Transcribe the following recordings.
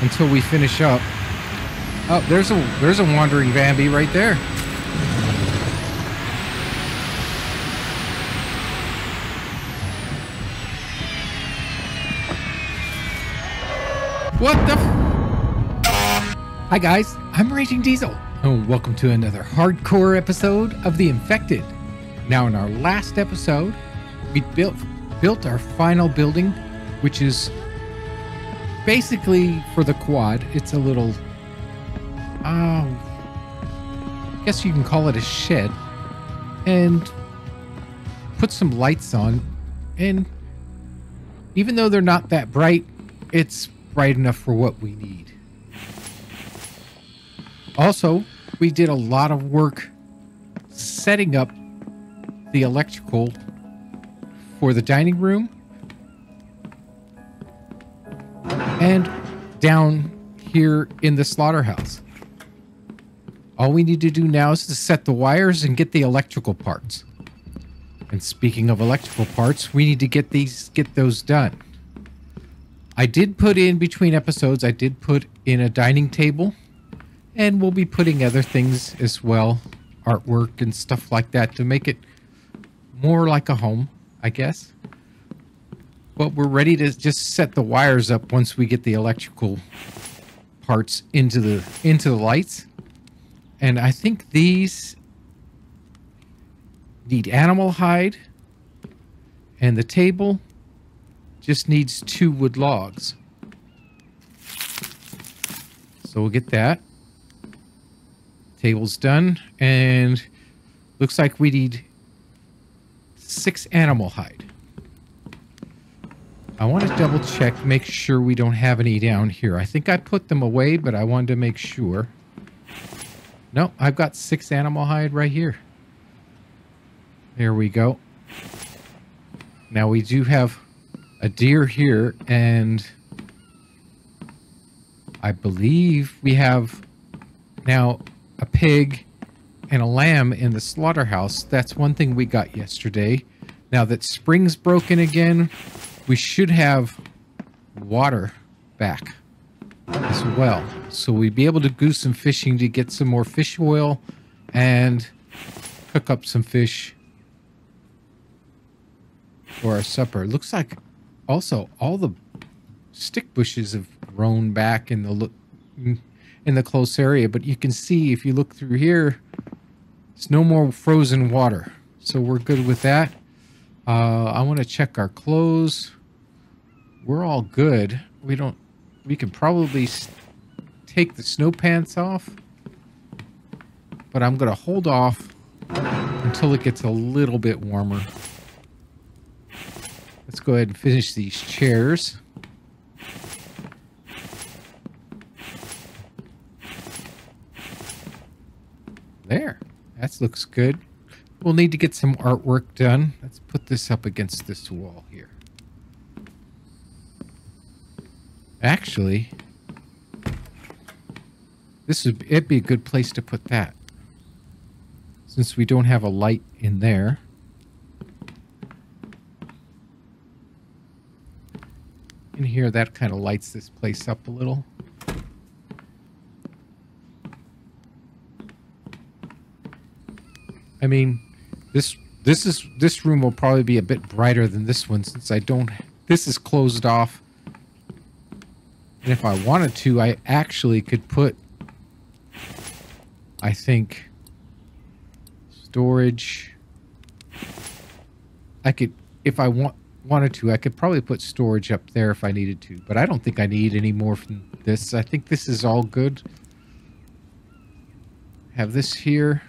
until we finish up. Oh, there's a wandering Bambi right there. What the f— Hi guys, I'm Raging Diesel, and welcome to another hardcore episode of The Infected. Now in our last episode, we built our final building, which is basically for the quad. It's a little, I guess you can call it a shed, and put some lights on. And even though they're not that bright, it's bright enough for what we need. Also, we did a lot of work setting up the electrical for the dining room and down here in the slaughterhouse. All we need to do now is to set the wires and get the electrical parts. And speaking of electrical parts, we need to get those done. I did put in between episodes, I did put in a dining table, and we'll be putting other things as well, artwork and stuff like that, to make it more like a home, I guess. But we're ready to just set the wires up once we get the electrical parts into the lights. And I think these need animal hide, and the table just needs 2 wood logs. So we'll get that. Table's done, and looks like we need 6 animal hide. I want to double check, make sure we don't have any down here. I think I put them away, but I wanted to make sure. No, I've got 6 animal hide right here. There we go. Now we do have a deer here, and I believe we have now a pig and a lamb in the slaughterhouse. That's one thing we got yesterday. Now that spring's broken again, we should have water back as well. So we'd be able to do some fishing to get some more fish oil and cook up some fish for our supper. It looks like also, all the stick bushes have grown back in the close area, but you can see if you look through here, it's no more frozen water, so we're good with that. I want to check our clothes. We're all good. We can probably take the snow pants off, but I'm gonna hold off until it gets a little bit warmer. Let's go ahead and finish these chairs. There, that looks good. We'll need to get some artwork done. Let's put this up against this wall here. Actually, it'd be a good place to put that, since we don't have a light in there. In here, that kind of lights this place up a little. I mean, this room will probably be a bit brighter than this one, since this is closed off. And if I wanted to, I actually could put, I think, storage. I could, if I wanted to, I could probably put storage up there if I needed to, but I don't think I need any more from this. I think this is all good. Have this here.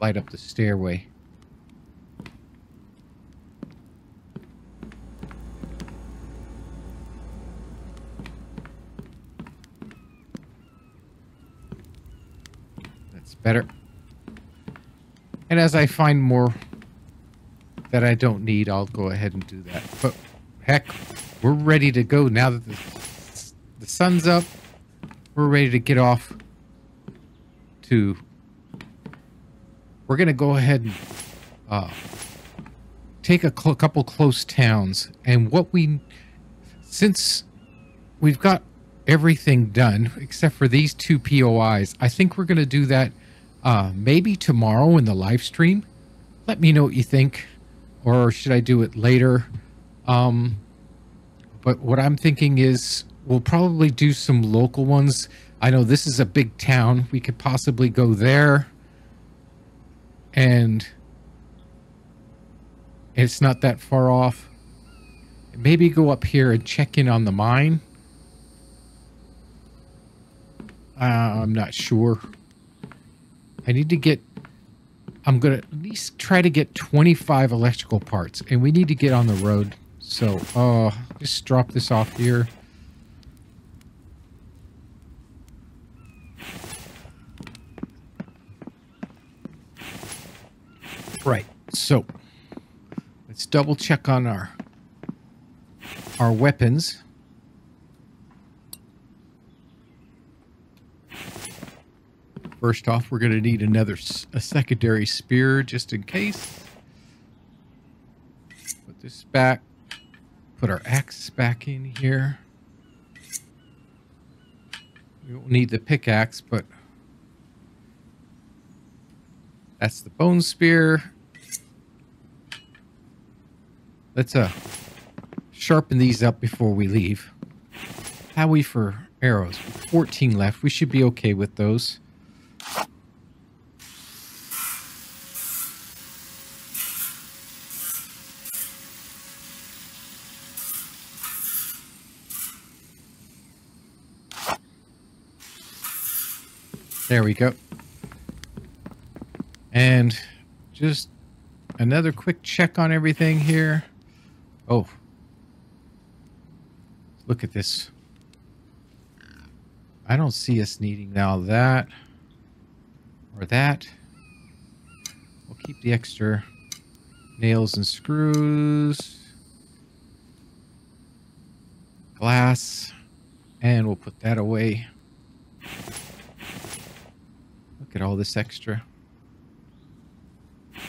Light up the stairway. Better. And as I find more that I don't need, I'll go ahead and do that. But heck, we're ready to go now that the sun's up. We're ready to get off to... We're going to go ahead and take a couple close towns. And what we, since we've got everything done except for these two POIs, I think we're going to do that maybe tomorrow in the live stream. Let me know what you think, or should I do it later? But what I'm thinking is we'll probably do some local ones. I know this is a big town. We could possibly go there. And it's not that far off. Maybe go up here and check in on the mine. I'm not sure. I need to get... I'm going to at least try to get 25 electrical parts. And we need to get on the road. So, just drop this off here. Right, so let's double check on our weapons. First off, we're going to need a secondary spear just in case. Put this back. Put our axe back in here. We won't need the pickaxe, but that's the bone spear. Let's sharpen these up before we leave. How are we for arrows? 14 left. We should be okay with those. There we go. And just another quick check on everything here. Oh, look at this. I don't see us needing now that or that. We'll keep the extra nails and screws, glass, and we'll put that away. Look at all this extra. I'm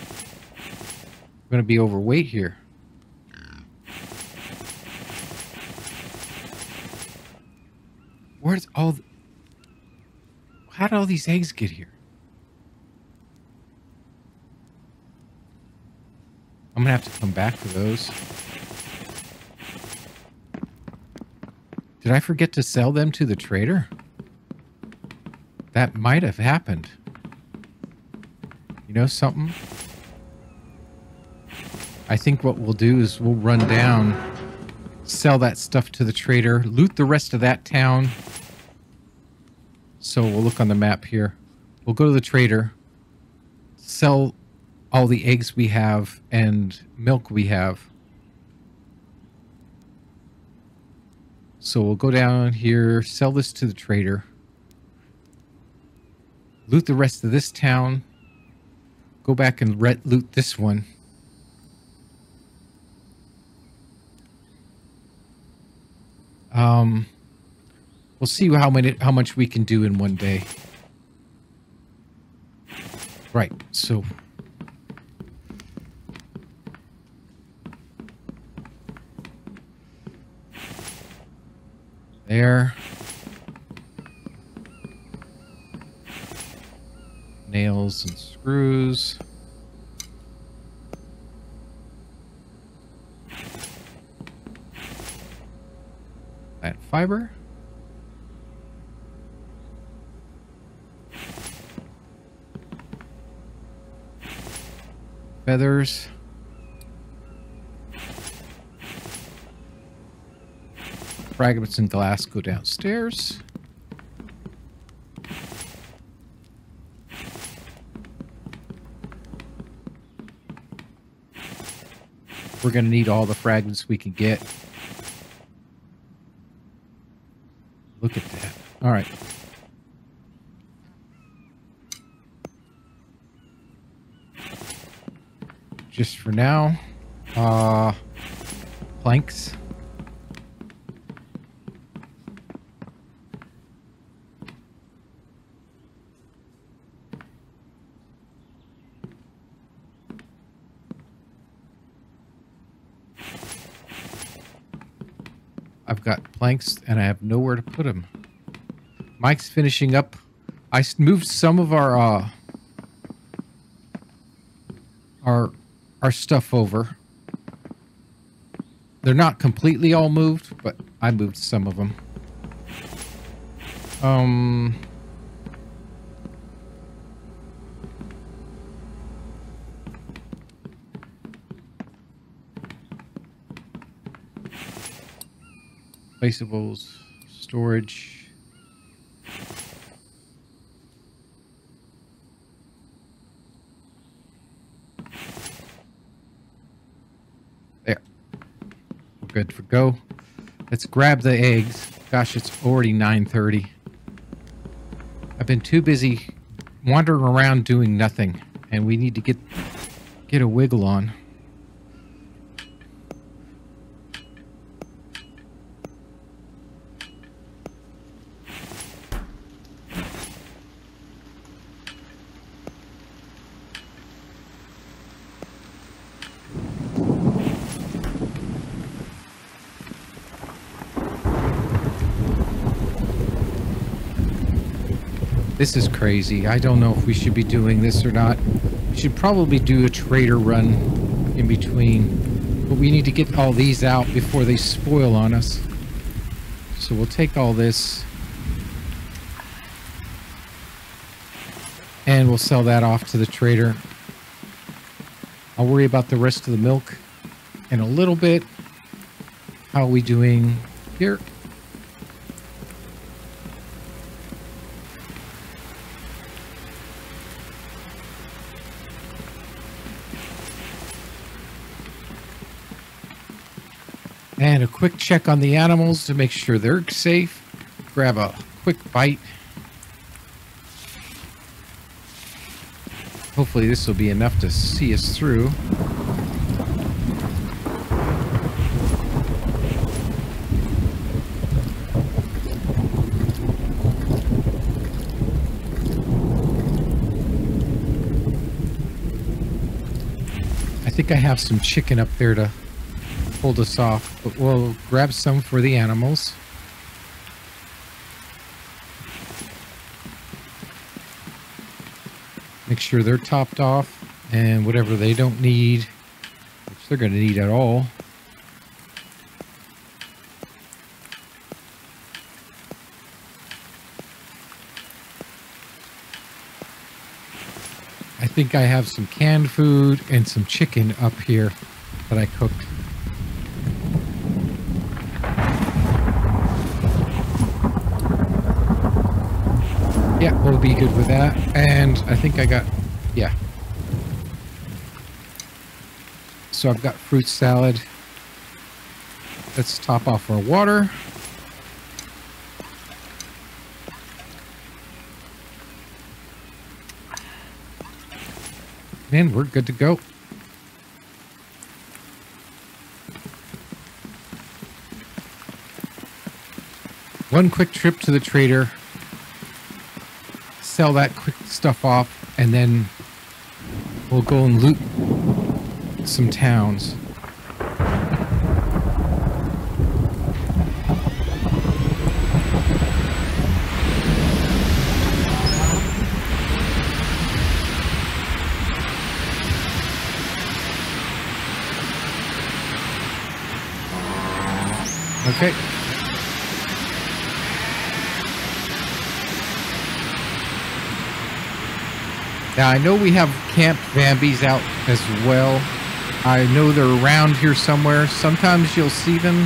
going to be overweight here. Where's all... How did all these eggs get here? I'm going to have to come back for those. Did I forget to sell them to the trader? That might have happened. You know something? I think what we'll do is we'll run down, sell that stuff to the trader, loot the rest of that town. So we'll look on the map here. We'll go to the trader, sell all the eggs we have and milk we have. So we'll go down here, sell this to the trader, loot the rest of this town, go back and loot this one. We'll see how much we can do in one day. Right, so there. Nails and screws. Plant fiber. Feathers. Fragments and glass go downstairs. We're going to need all the fragments we can get. Look at that. All right. Just for now, planks. I've got planks and I have nowhere to put them. Mike's finishing up. I moved some of our stuff over. They're not completely all moved, but I moved some of them. Placeables, storage. There. We're good for go. Let's grab the eggs. Gosh, it's already 9:30. I've been too busy wandering around doing nothing, and we need to get a wiggle on. This is crazy. I don't know if we should be doing this or not. We should probably do a trader run in between. But we need to get all these out before they spoil on us. So we'll take all this. And we'll sell that off to the trader. I'll worry about the rest of the milk in a little bit. How are we doing here? And a quick check on the animals to make sure they're safe. Grab a quick bite. Hopefully this will be enough to see us through. I think I have some chicken up there to hold us off, but we'll grab some for the animals. Make sure they're topped off, and whatever they don't need, which they're going to need at all. I think I have some canned food and some chicken up here that I cooked. Yeah, we'll be good with that. And I think I got, yeah. So I've got fruit salad. Let's top off our water. And we're good to go. One quick trip to the trader. Sell that quick stuff off, and then we'll go and loot some towns. Okay. Now, I know we have camp vambies out as well. I know they're around here somewhere. Sometimes you'll see them.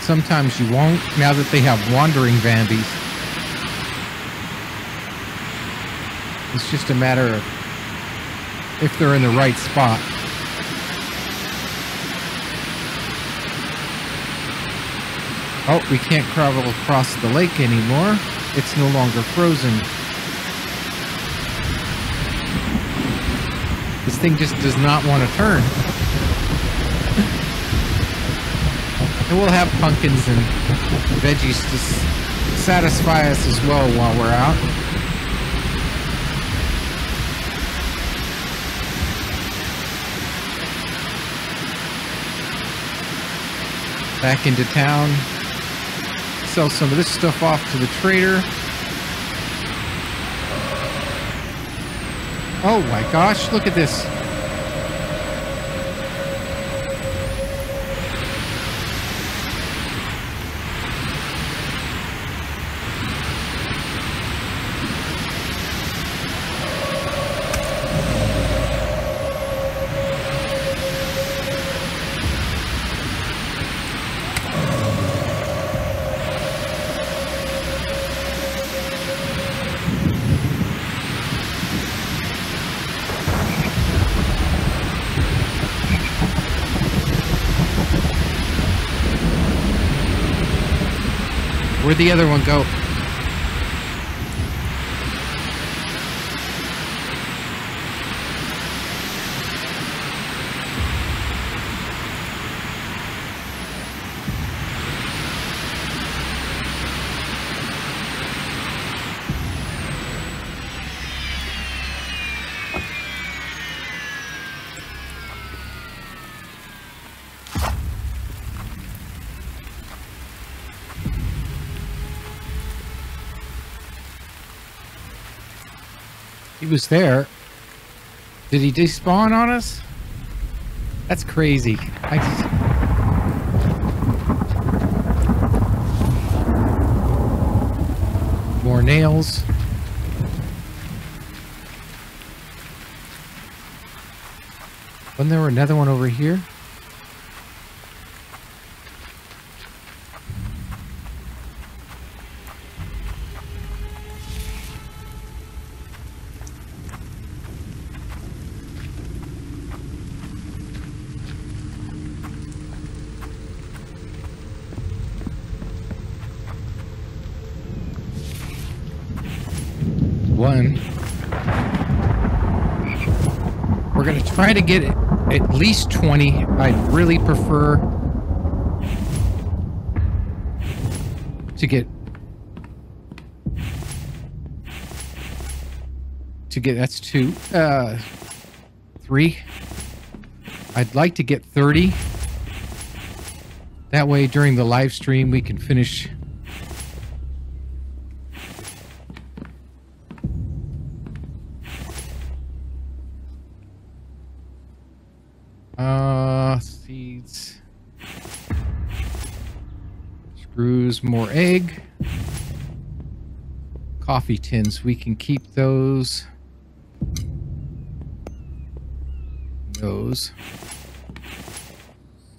Sometimes you won't, now that they have wandering vambies. It's just a matter of if they're in the right spot. Oh, we can't travel across the lake anymore. It's no longer frozen. This thing just does not want to turn. And we'll have pumpkins and veggies to satisfy us as well while we're out. back into town, sell some of this stuff off to the trader. Oh my gosh, look at this. Where'd the other one go? He was there. Did he despawn on us? That's crazy. More nails. Wasn't there another one over here? One. We're gonna try to get at least 20. I'd really prefer to get that's two, 3. I'd like to get 30. That way during the live stream we can finish. Seeds, screws, more egg, coffee tins. We can keep those. Those.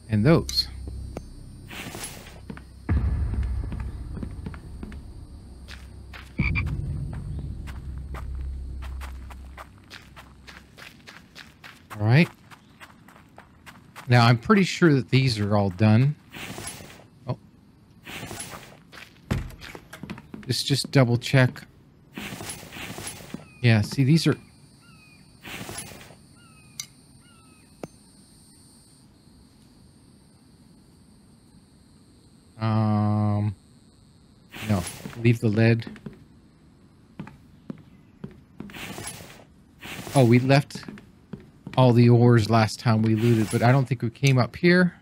And those. All right. Now, I'm pretty sure that these are all done. Oh. Let's just double check. Yeah, see, these are... No, leave the lead. Oh, we left... all the ores last time we looted, but I don't think we came up here.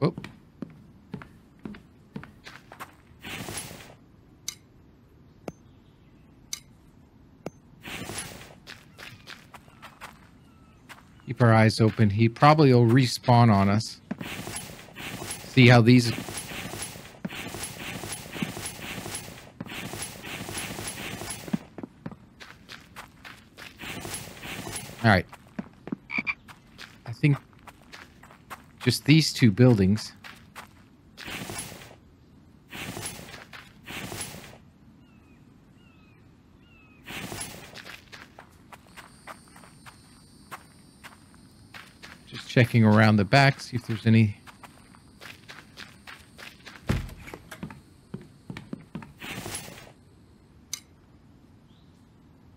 Oh. Keep our eyes open. He probably will respawn on us. See how these... Alright. I think just these two buildings. Checking around the back, see if there's any.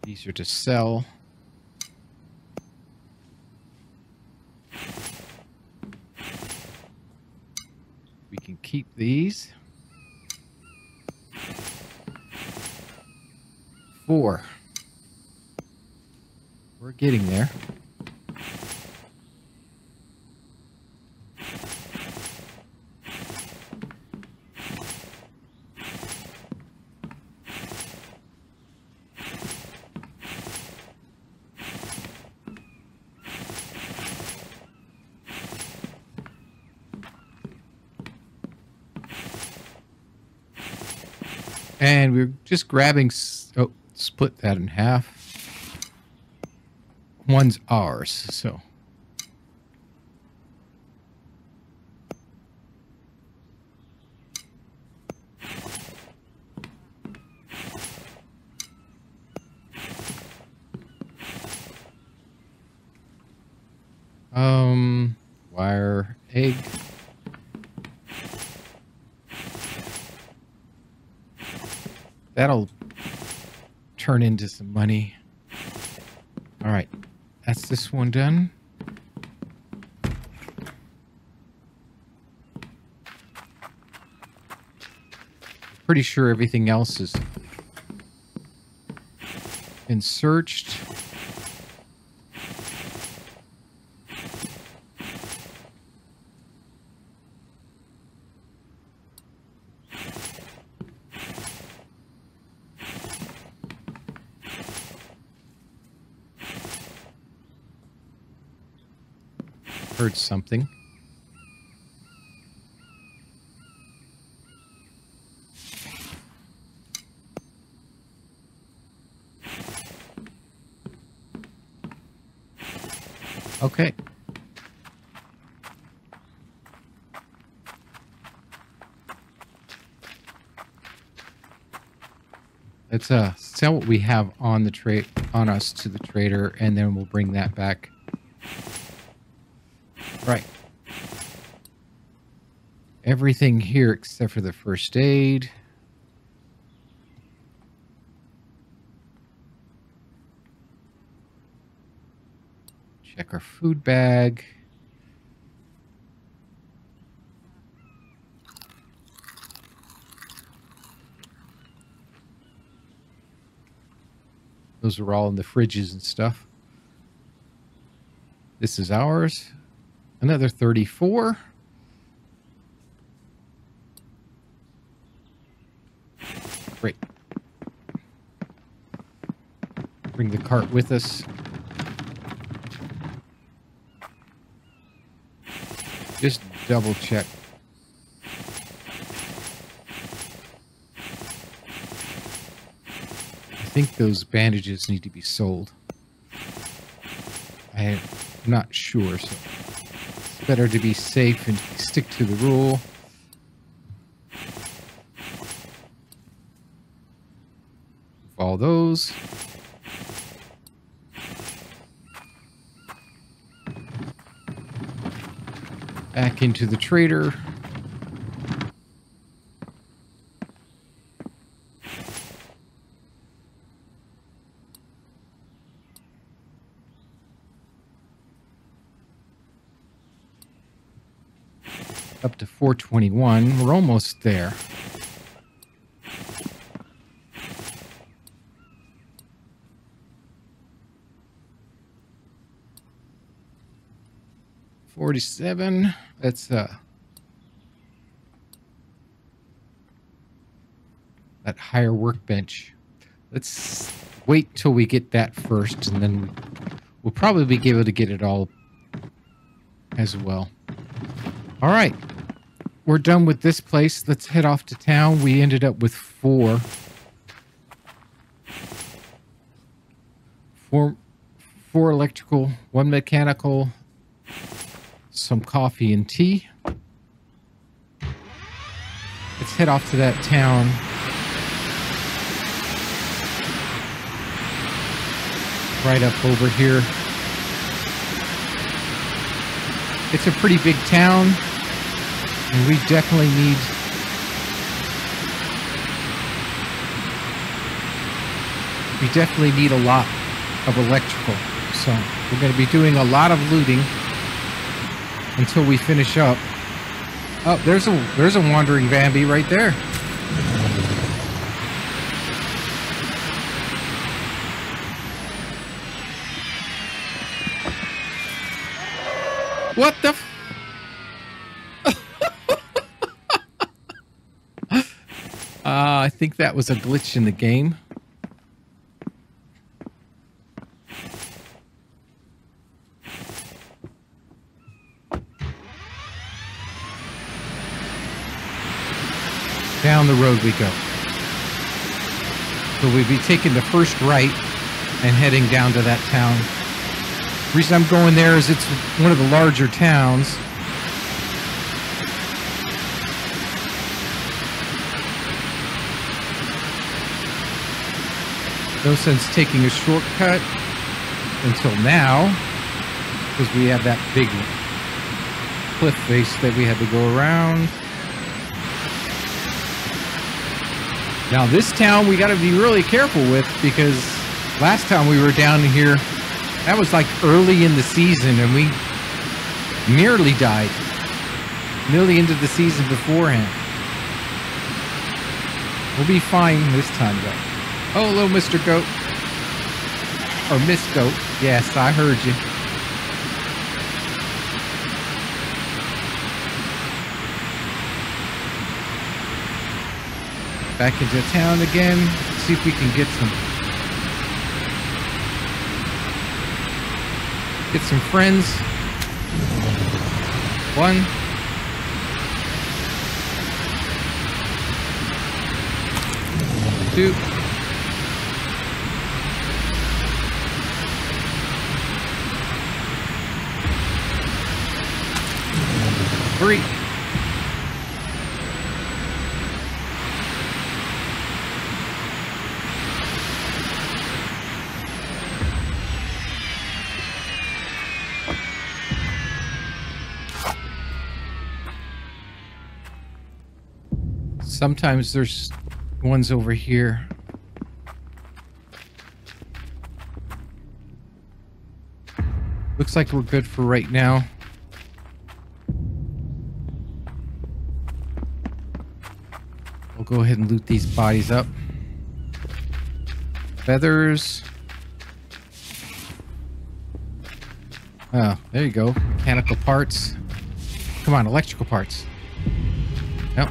These are to sell. can keep these. 4. We're getting there. And we're just grabbing, oh, split that in half. One's ours, so. Wire, egg. That'll turn into some money. All right, that's this one done. Pretty sure everything else has been searched. Heard something. Okay. Let's sell what we have on the trade on us to the trader, and then we'll bring that back. Right. Everything here except for the first aid. Check our food bag. Those are all in the fridges and stuff. This is ours. Another 34. Great. Bring the cart with us. Just double check. I think those bandages need to be sold. I'm not sure, so. Better to be safe and stick to the rule. All those. Back into the trader. Up to 421. We're almost there. $47. That's that higher workbench. Let's wait till we get that first, and then we'll probably be able to get it all as well. All right. We're done with this place. Let's head off to town. We ended up with 4 electrical, 1 mechanical, some coffee and tea. Let's head off to that town. Right up over here. It's a pretty big town. And we definitely need a lot of electrical. So we're going to be doing a lot of looting until we finish up. Oh, there's a wandering Bambi right there. What the I think that was a glitch in the game. Down the road we go. So we'd be taking the first right and heading down to that town. The reason I'm going there is it's one of the larger towns. No sense taking a shortcut until now, because we have that big cliff face that we had to go around. Now this town we got to be really careful with, because last time we were down here, that was like early in the season and we nearly died. Nearly into the season beforehand. We'll be fine this time though. Oh, hello Mr. Goat. Or Miss Goat. Yes, I heard you. Back into town again, see if we can get some friends. One. Two. Three. Sometimes there's ones over here. Looks like we're good for right now. We'll go ahead and loot these bodies up. Feathers. Oh, there you go. Mechanical parts. Come on, electrical parts. Nope.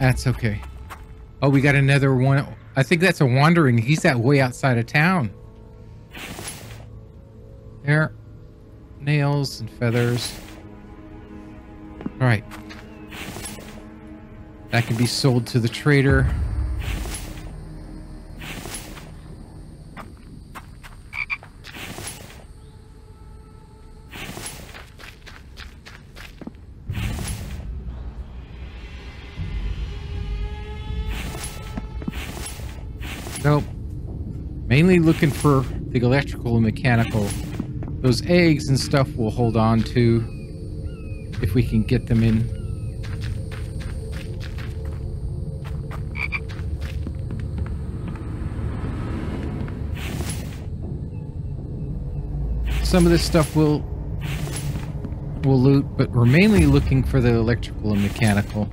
That's okay. Oh, we got another one. I think that's a wandering. He's that way outside of town. There. Nails and feathers. All right. That can be sold to the trader. Nope. Mainly looking for the electrical and mechanical. Those eggs and stuff we'll hold on to if we can get them in. Some of this stuff we'll loot, but we're mainly looking for the electrical and mechanical.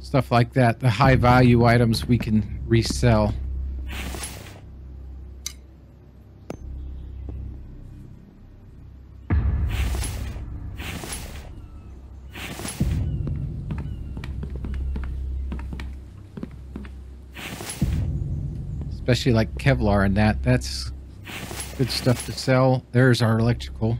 Stuff like that, the high value items we can resell. Especially like Kevlar and that's good stuff to sell. There's our electrical.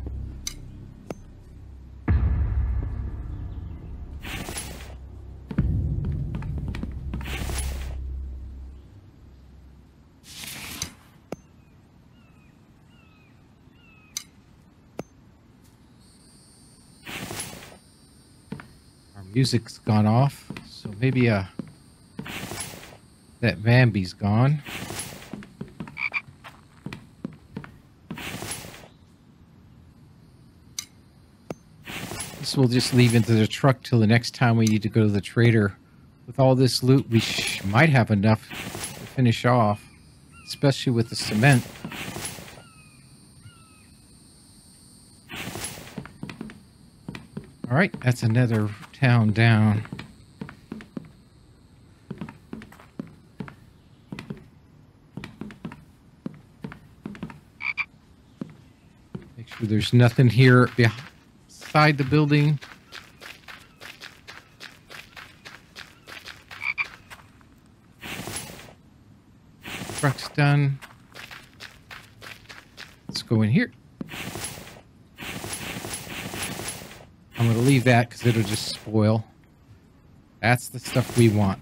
Music's gone off, so maybe that Bambi's gone. Let's this we'll just leave into the truck till the next time we need to go to the trader. With all this loot, we might have enough to finish off, especially with the cement. All right, that's another town down. Make sure there's nothing here beside the building. Truck's done. Let's go in here. I'm going to leave that because it'll just spoil. That's the stuff we want.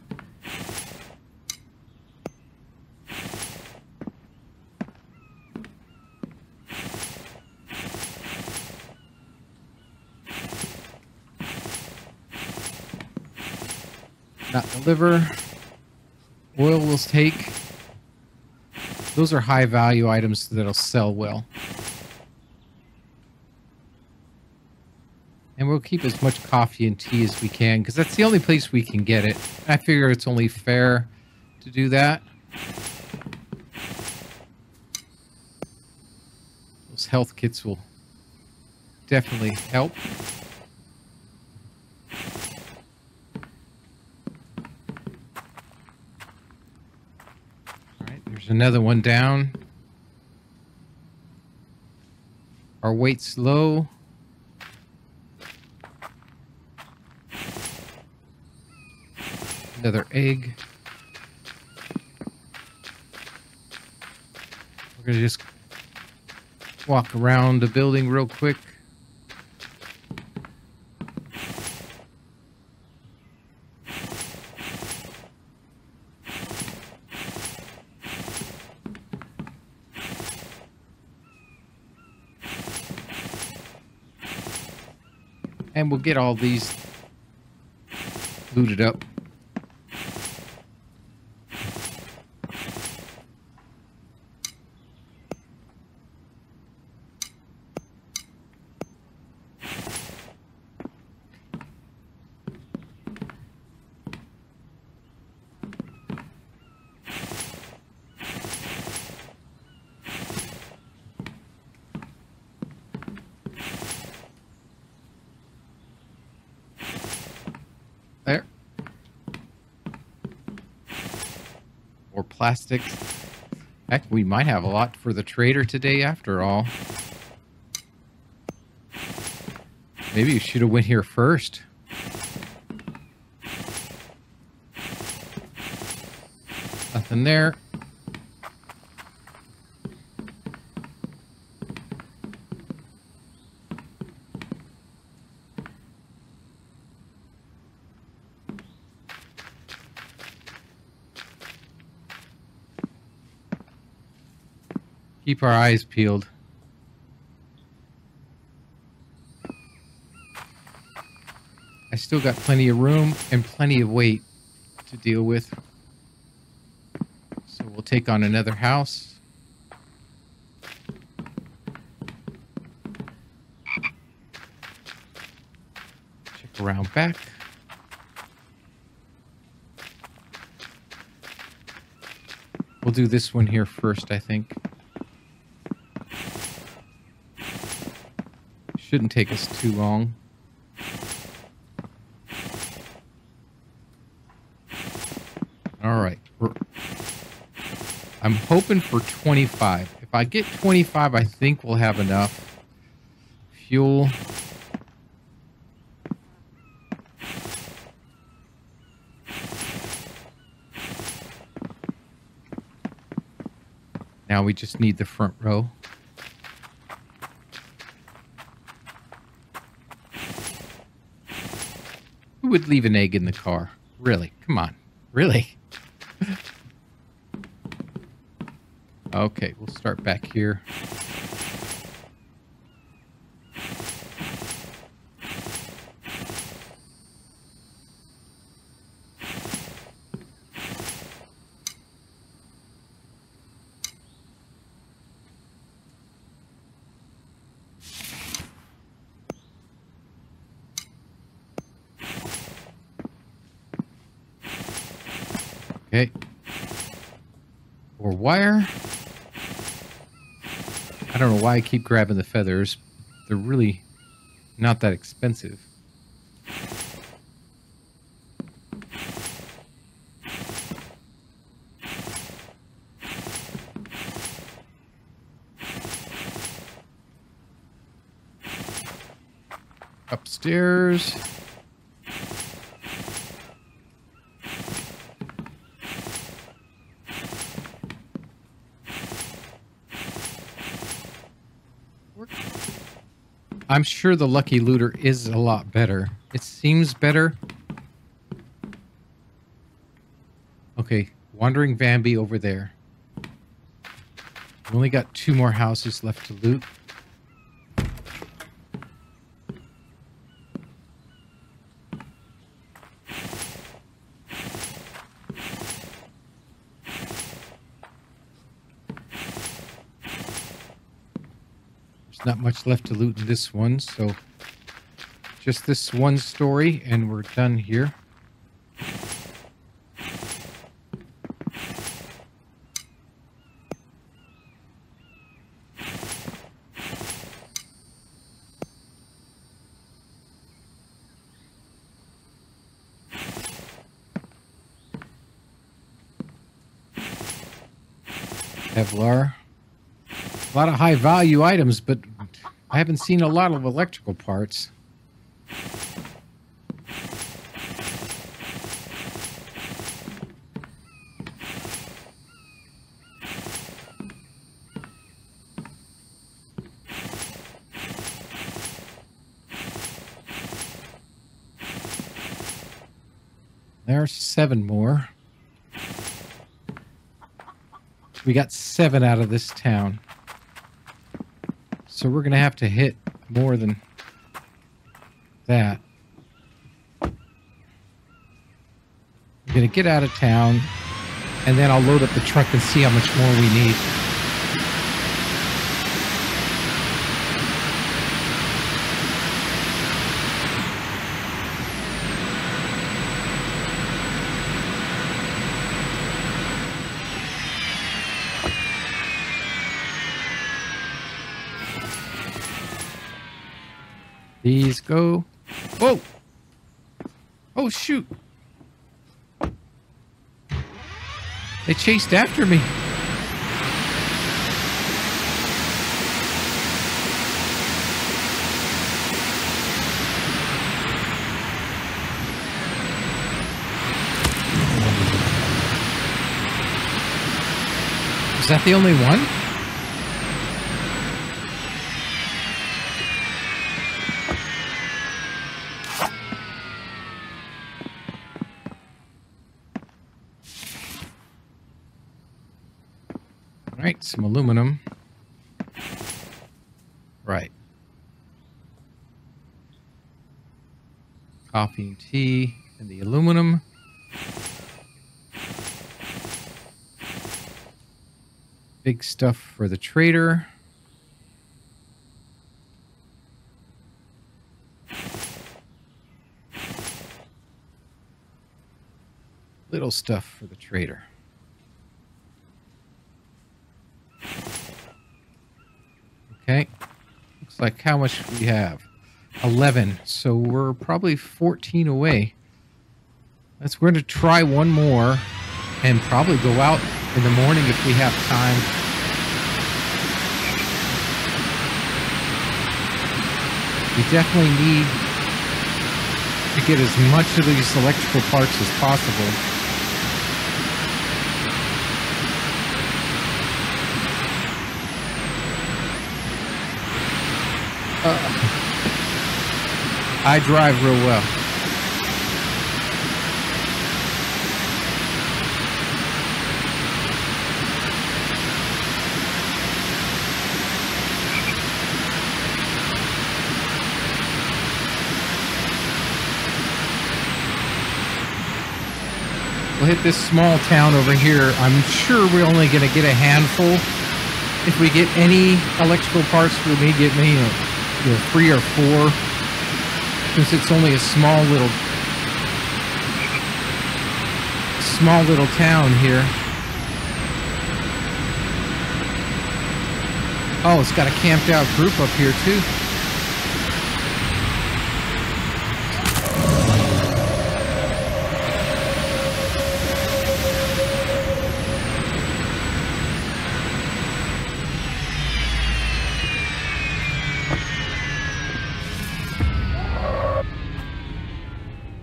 Not the liver. Oil will take. Those are high value items that'll sell well. And we'll keep as much coffee and tea as we can, because that's the only place we can get it. I figure it's only fair to do that. Those health kits will definitely help. All right, there's another one down. Our weight's low. Another egg. We're going to just walk around the building real quick. And we'll get all these looted up. Plastic. Heck, we might have a lot for the trader today after all. Maybe you should have went here first. Nothing there. Keep our eyes peeled. I still got plenty of room and plenty of weight to deal with. So we'll take on another house. Check around back. We'll do this one here first, I think. Shouldn't take us too long. All right. I'm hoping for 25. If I get 25, I think we'll have enough fuel. Now we just need the front row. Would leave an egg in the car? Really? Come on. Really? Okay, we'll start back here. Okay. Or wire. I don't know why I keep grabbing the feathers. They're really not that expensive. Upstairs. I'm sure the Lucky Looter is a lot better. It seems better. Okay, Wandering Vambi over there. We've only got 2 more houses left to loot. Not much left to loot in this one, so just this one story and we're done here. Kevlar. A lot of high value items, but I haven't seen a lot of electrical parts. There are 7 more. We got 7 out of this town. So we're going to have to hit more than that. I'm going to get out of town, and then I'll load up the truck and see how much more we need. These go. Whoa! Oh, shoot! They chased after me. Is that the only one? Right, some aluminum. Right. Coffee and tea and the aluminum. Big stuff for the trader. Little stuff for the trader. Okay, looks like how much we have. 11, so we're probably 14 away. That's, we're going to try one more and probably go out in the morning if we have time. We definitely need to get as much of these electrical parts as possible. I drive real well. We'll hit this small town over here. I'm sure we're only going to get a handful. If we get any electrical parts, we may get many, you know, 3 or 4. Since it's only a small little small little town here. Oh, it's got a camped out group up here too.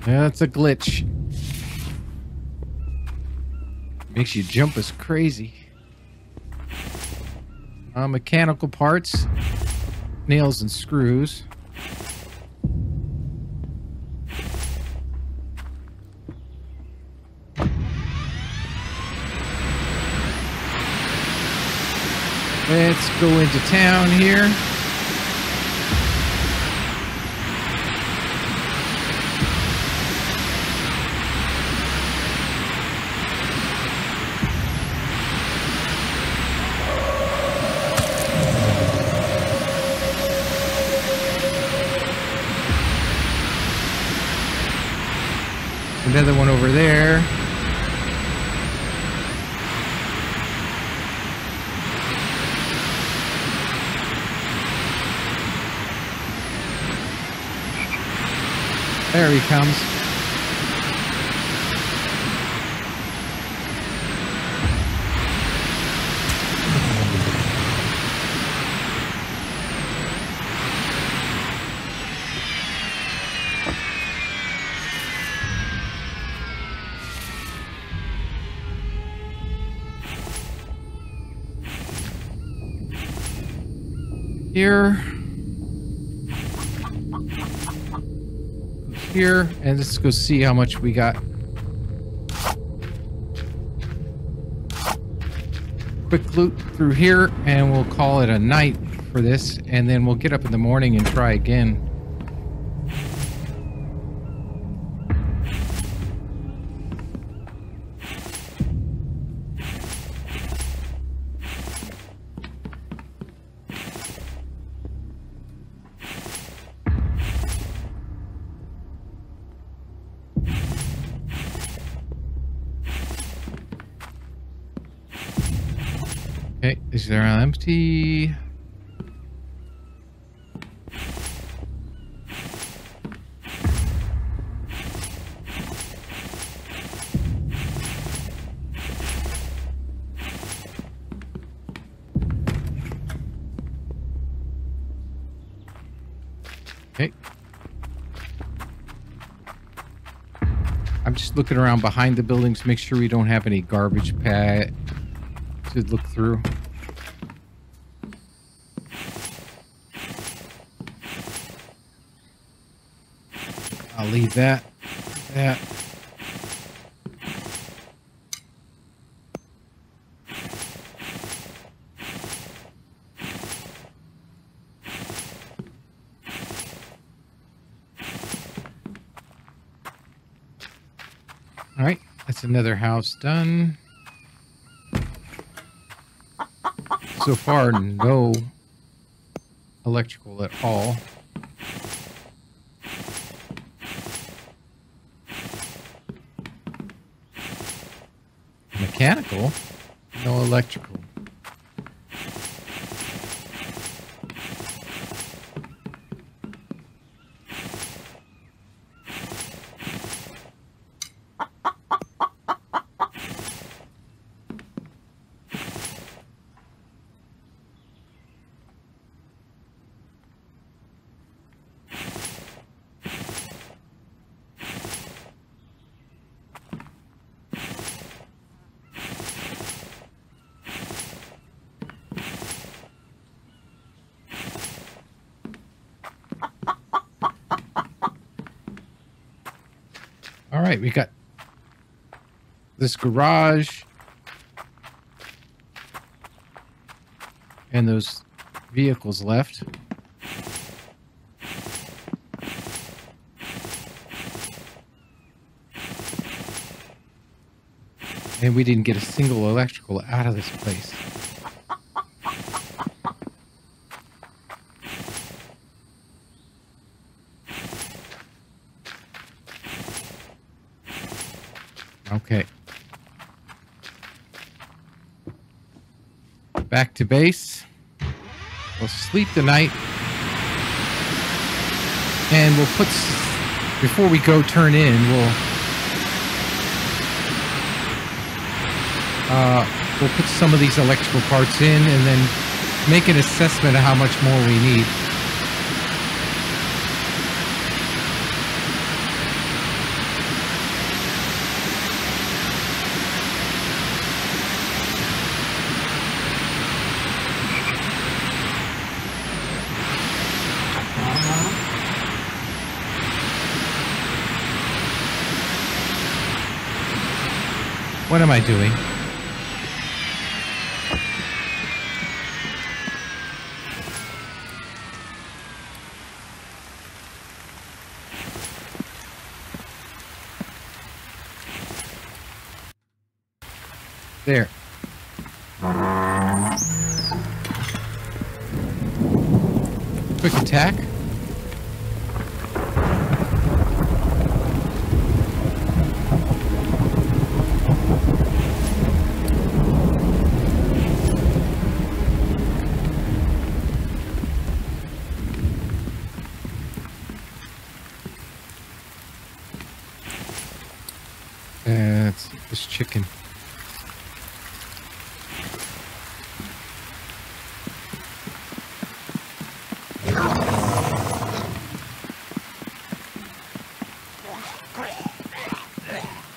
Yeah, that's a glitch. Makes you jump as crazy. Mechanical parts, nails and screws. Let's go into town here. Another one over there. There he comes. Here, and let's go see how much we got. Quick loot through here, and we'll call it a night for this, and then we'll get up in the morning and try again. Okay, these are all empty. Okay. I'm just looking around behind the buildings to make sure we don't have any garbage pad to look through. I'll leave that. All right, that's another house done. So far, no electrical at all. Mechanical, no electrical. All right, we got this garage and those vehicles left. And we didn't get a single electrical out of this place. Okay, Back to base. We'll sleep the night. And we'll put... Before we go turn in, we'll put some of these electrical parts in and then make an assessment of how much more we need. What am I doing? There. Quick attack. That's this chicken.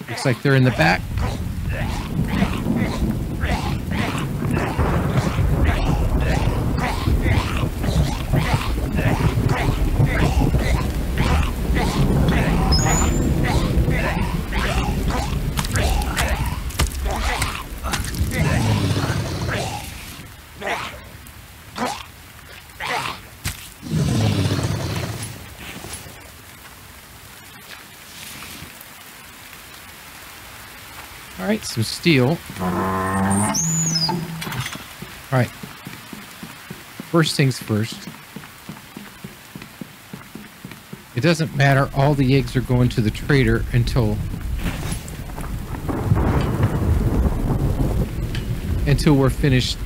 Looks like they're in the back. Alright, some steel. Alright. First things first. It doesn't matter, all the eggs are going to the trader until we're finished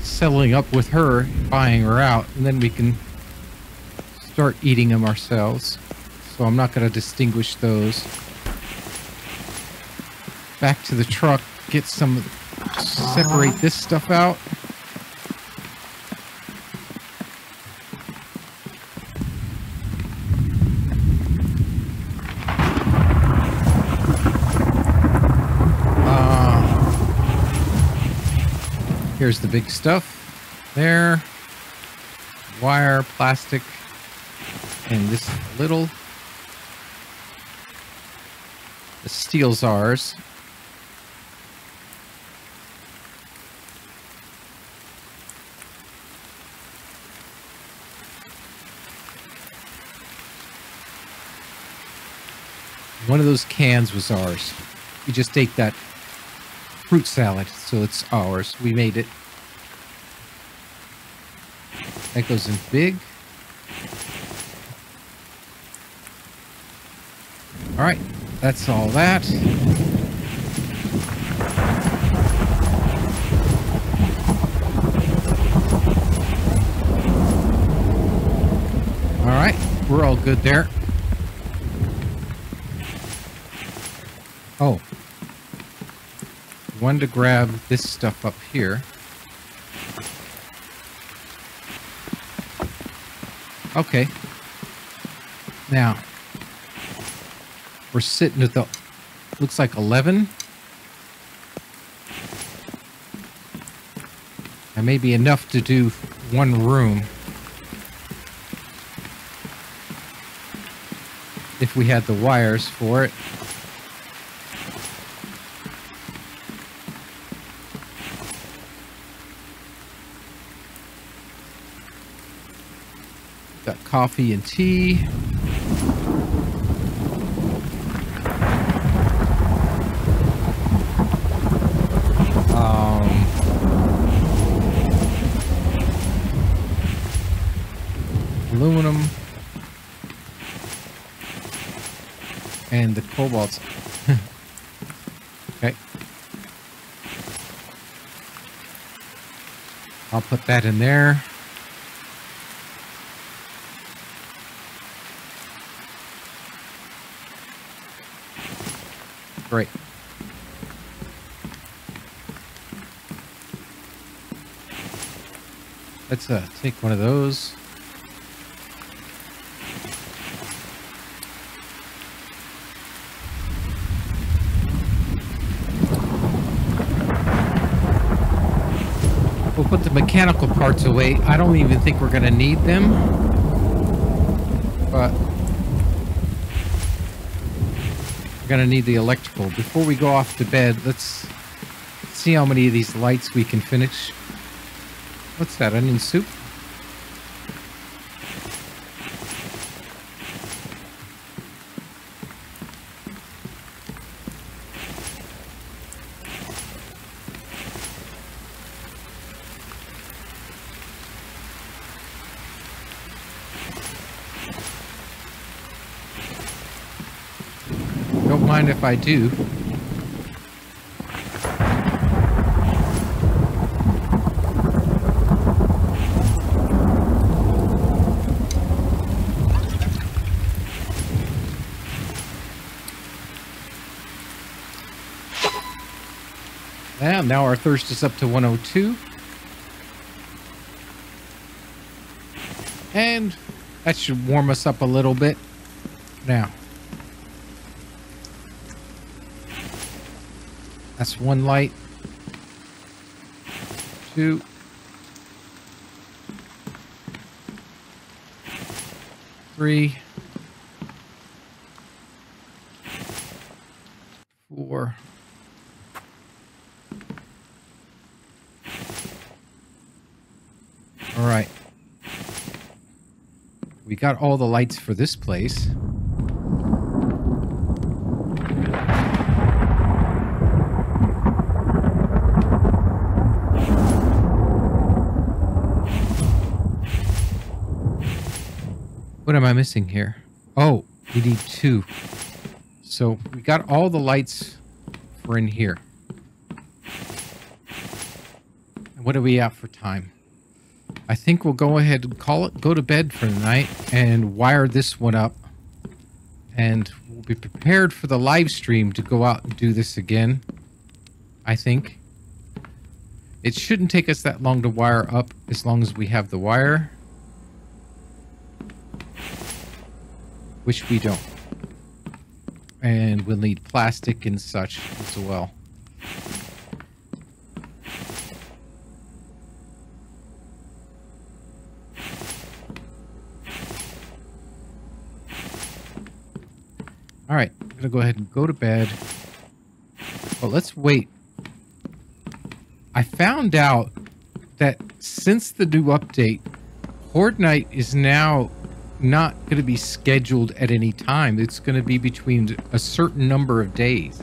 settling up with her, buying her out, and then we can start eating them ourselves. So I'm not going to distinguish those. Back to the truck, get some, separate this stuff out. Here's the big stuff there. Wire, plastic, and this little. The steel's ours. One of those cans was ours. We just ate that fruit salad, so it's ours. We made it. That goes in big. All right, that's all that. All right, we're all good there. Oh, one to grab this stuff up here. Okay. Now, we're sitting at the, looks like 11. That may be enough to do one room. If we had the wires for it. Got coffee and tea. Aluminum. And the cobalt's. Okay. I'll put that in there. Great. Let's take one of those. We'll put the mechanical parts away. I don't even think we're going to need them. But we're going to need the electrical. Before we go off to bed, let's see how many of these lights we can finish. What's that, onion soup? Don't mind if I do. Now our thirst is up to 102. And that should warm us up a little bit now. That's one light. Two. Three. Four. Alright. We got all the lights for this place. What am I missing here? Oh, we need two. So we got all the lights for in here. And what are we at for time? I think we'll go ahead and call it, go to bed for the night, and wire this one up. And we'll be prepared for the live stream to go out and do this again, I think. It shouldn't take us that long to wire up, as long as we have the wire. Which we don't. And we'll need plastic and such as well. All right, I'm going to go ahead and go to bed. But let's wait. I found out that since the new update, Horde Night is now not going to be scheduled at any time. It's going to be between a certain number of days.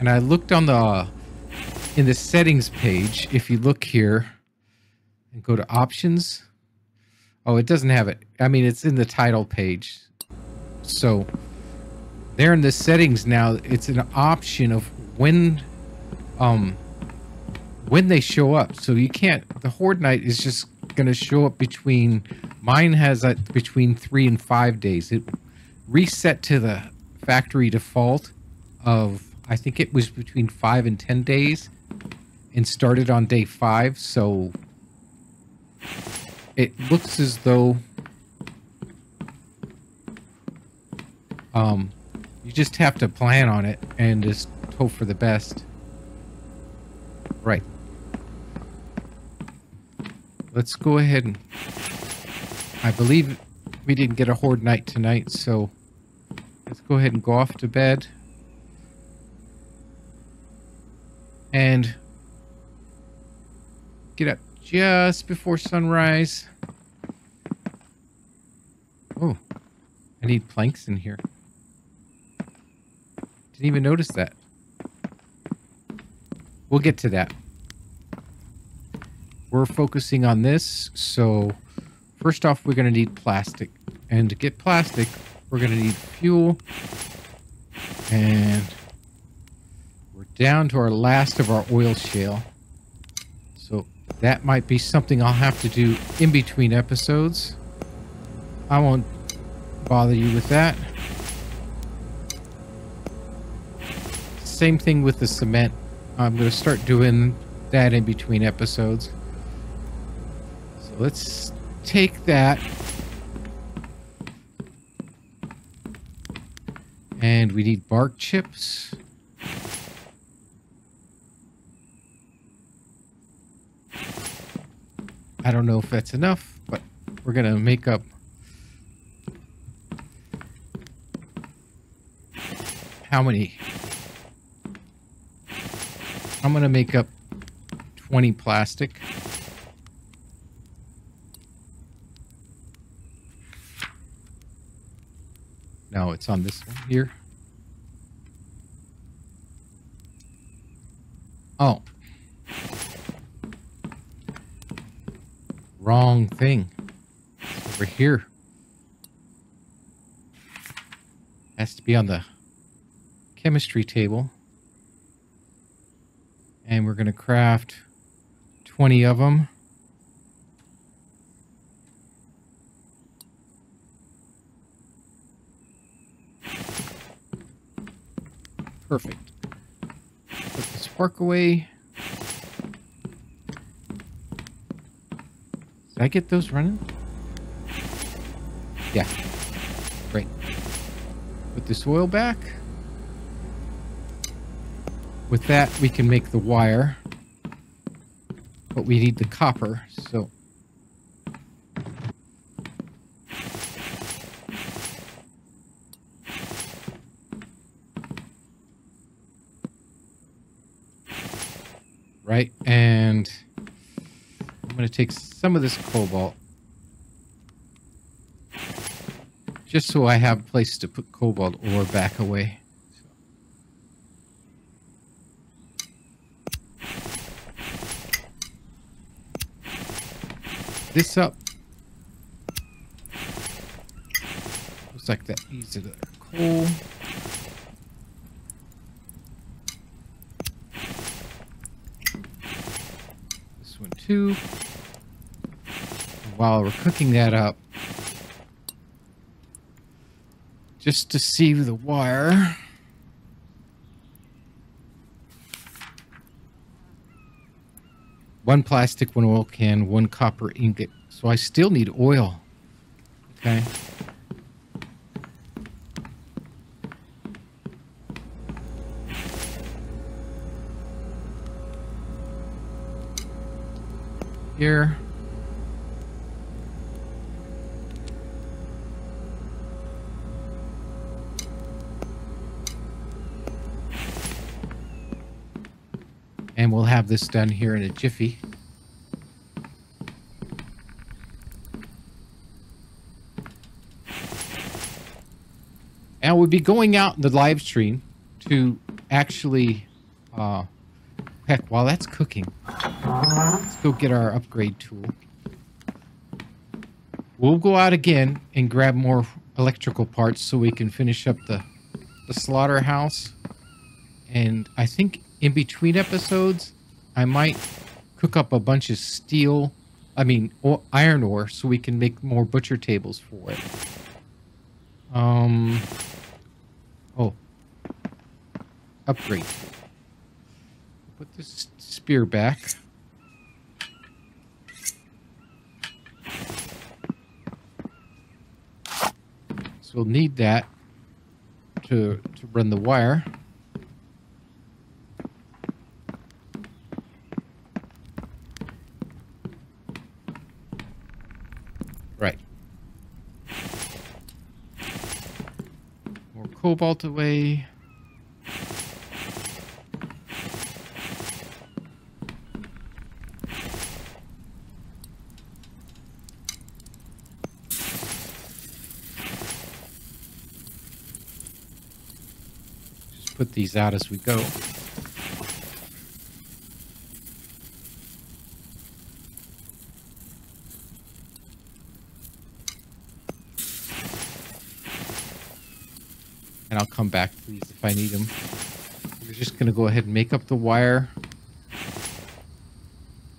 And I looked on the in the settings page, if you look here and go to options. Oh, it doesn't have it. I mean, it's in the title page. So there in the settings now, it's an option of when they show up. So you can't, the Horde Knight is just going to show up between, mine has that between 3 and 5 days. It reset to the factory default of, I think it was between 5 and 10 days and started on day 5. So it looks as though, you just have to plan on it and just hope for the best. Right. Let's go ahead and... I believe we didn't get a Horde Knight tonight, so... let's go ahead and go off to bed. And... get up just before sunrise. Oh. I need planks in here. Didn't even notice that. We'll get to that. We're focusing on this, so first off, we're going to need plastic. And to get plastic, we're going to need fuel. And we're down to our last of our oil shale. So That might be something I'll have to do in between episodes. I won't bother you with that. Same thing with the cement. I'm going to start doing that in between episodes. So let's take that. And we need bark chips. I don't know if that's enough, but we're going to make up. How many? I'm going to make up 20 plastic. No, it's on this one here. Oh. Wrong thing. It's over here. Has to be on the chemistry table. And we're going to craft 20 of them. Perfect. Put the spark away. Did I get those running? Yeah. Great. Put the soil back. With that, we can make the wire, but we need the copper, so. Right, and I'm going to take some of this cobalt, just so I have a place to put cobalt ore back away. This up. Looks like that needs another coal. This one too. While we're cooking that up, just to see the wire. One plastic, one oil can, one copper ingot. So I still need oil. Okay. Here. And we'll have this done here in a jiffy. And we'll be going out in the live stream to actually, heck, while that's cooking, let's go get our upgrade tool. We'll go out again and grab more electrical parts so we can finish up the slaughterhouse. And I think in between episodes, I might cook up a bunch of iron ore, so we can make more butcher tables for it. Oh. Upgrade. Put this spear back. So we'll need that to run the wire. Cobalt away. Just put these out as we go. And I'll come back to these if I need them. We're just going to go ahead and make up the wire.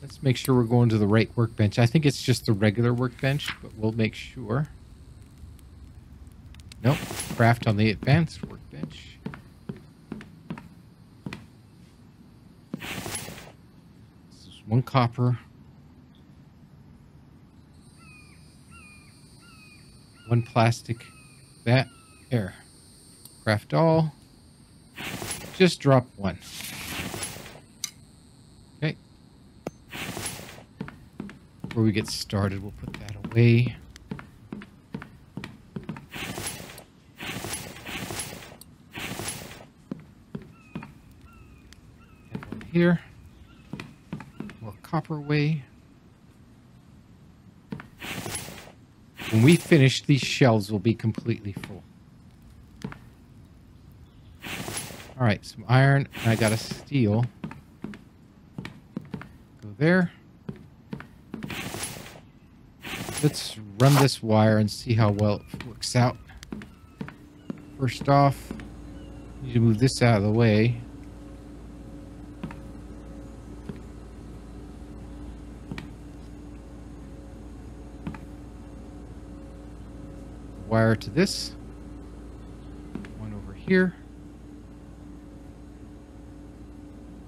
Let's make sure we're going to the right workbench. I think it's just the regular workbench, but we'll make sure. Nope, craft on the advanced workbench. This is 1 copper. 1 plastic. That, there. Craft all. Just drop 1. Okay. Before we get started, we'll put that away. And one here. More copper away. When we finish, these shelves will be completely full. All right, some iron. I got a steel. Go there. Let's run this wire and see how well it works out. First off, I need to move this out of the way. Wire to this one over here,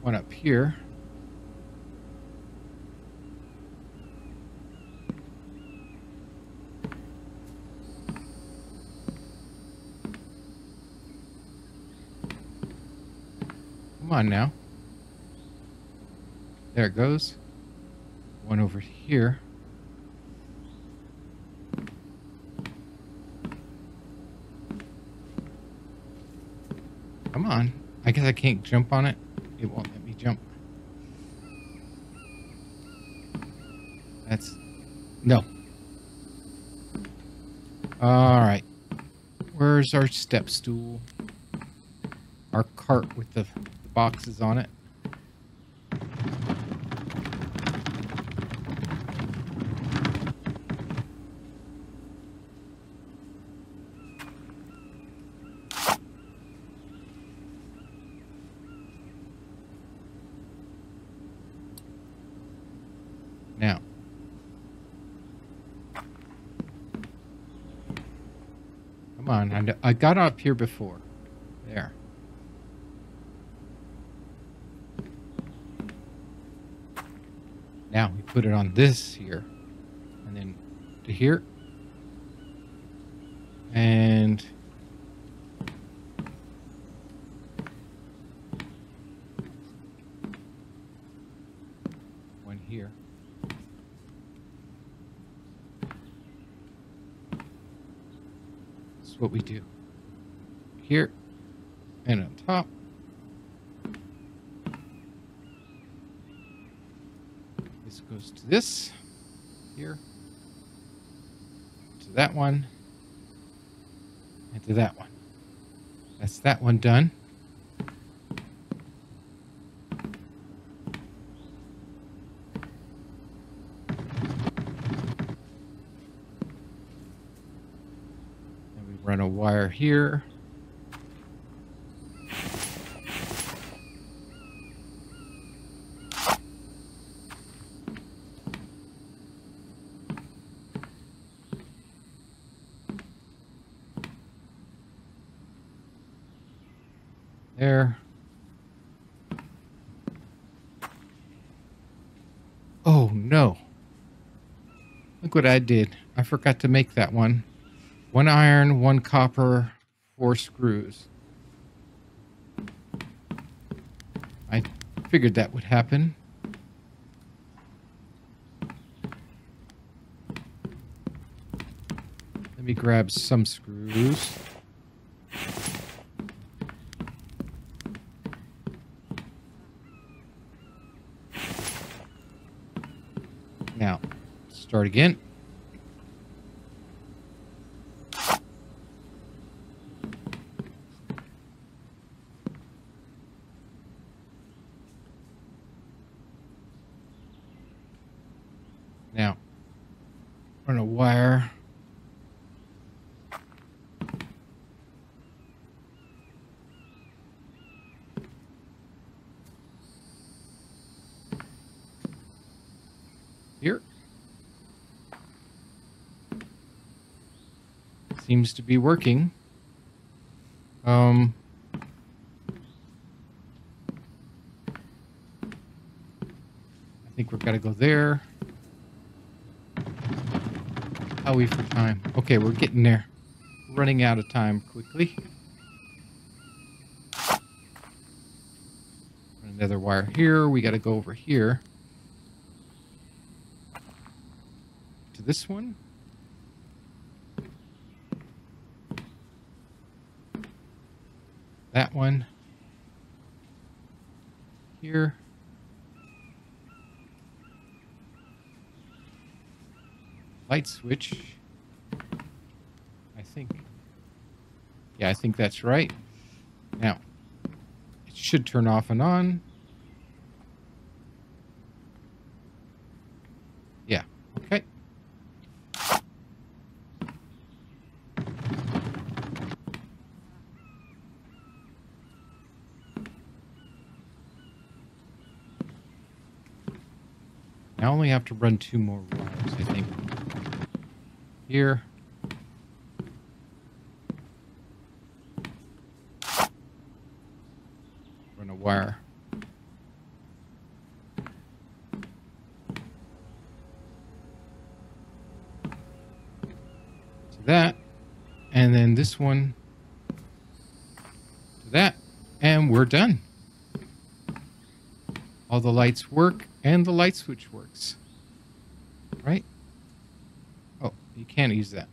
one up here, come on now, there it goes, one over here. Come on. I guess I can't jump on it. It won't let me jump. That's... no. Alright. Where's our step stool? Our cart with the boxes on it. Now, come on, I got up here before. There. Now we put it on this here, and then to here, and one here. What we do here and on top. This goes to this here, to that one, and to that one. That's that one done. Run a wire here. There. Oh no. Look what I did. I forgot to make that one. 1 iron, 1 copper, 4 screws. I figured that would happen. Let me grab some screws. Now, start again. Now, run a wire. seems to be working. I think we've got to go there. How are we for time? Okay, we're getting there. We're running out of time quickly. Another wire here. We got to go over here to this one. That one here. Light switch. I think. Yeah, I think that's right. Now, it should turn off and on. Yeah, okay. I only have to run 2 more wires, I think. Here. Run a wire. To that. And then this one. To that. And we're done. All the lights work and the light switch works. Right? Oh, you can't use that.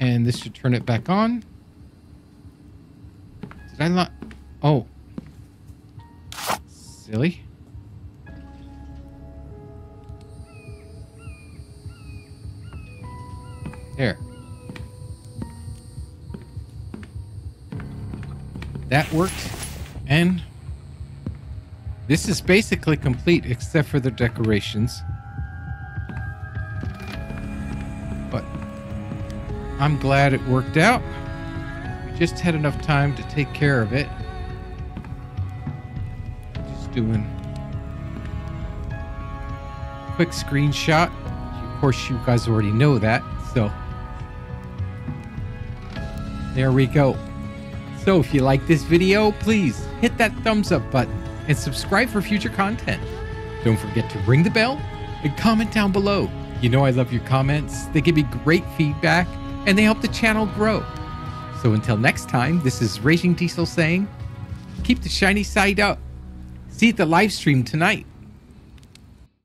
And this should turn it back on. Did I not? Oh. Silly. There. That worked. And this is basically complete, except for the decorations. But I'm glad it worked out. We just had enough time to take care of it. Just doing a quick screenshot. Of course, you guys already know that, so there we go. So if you like this video, please hit that thumbs up button and subscribe for future content. Don't forget to ring the bell and comment down below. You know I love your comments. They give me great feedback and they help the channel grow. So until next time, this is Raging Diesel saying, keep the shiny side up. See you at the live stream tonight.